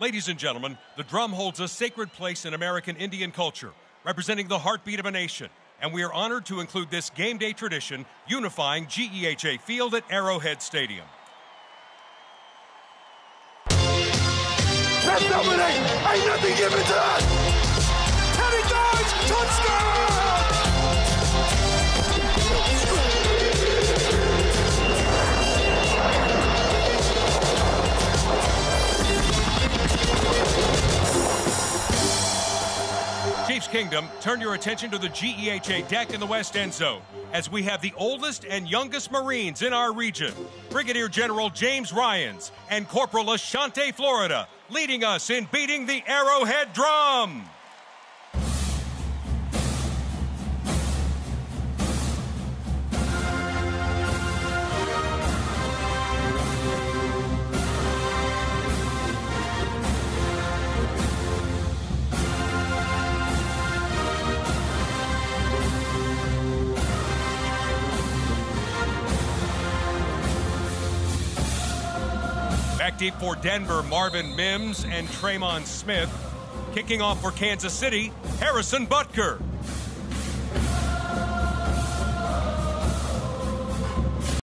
Ladies and gentlemen, the drum holds a sacred place in American Indian culture, representing the heartbeat of a nation. And we are honored to include this game day tradition unifying GEHA Field at Arrowhead Stadium. That's opening! Ain't nothing given to us! And he goes! Touchdown! Chiefs Kingdom, turn your attention to the GEHA deck in the West End Zone as we have the oldest and youngest Marines in our region, Brigadier General James Ryans and Corporal Ashanti Florida, leading us in beating the Arrowhead drum. Back deep for Denver, Marvin Mims and Traymond Smith. Kicking off for Kansas City, Harrison Butker.